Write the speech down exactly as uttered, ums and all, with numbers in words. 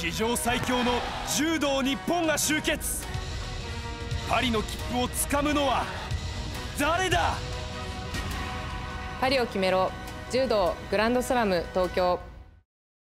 史上最強の柔道日本が集結。パリの切符をつかむのは誰だ。パリを決めろ、柔道グランドスラム東京。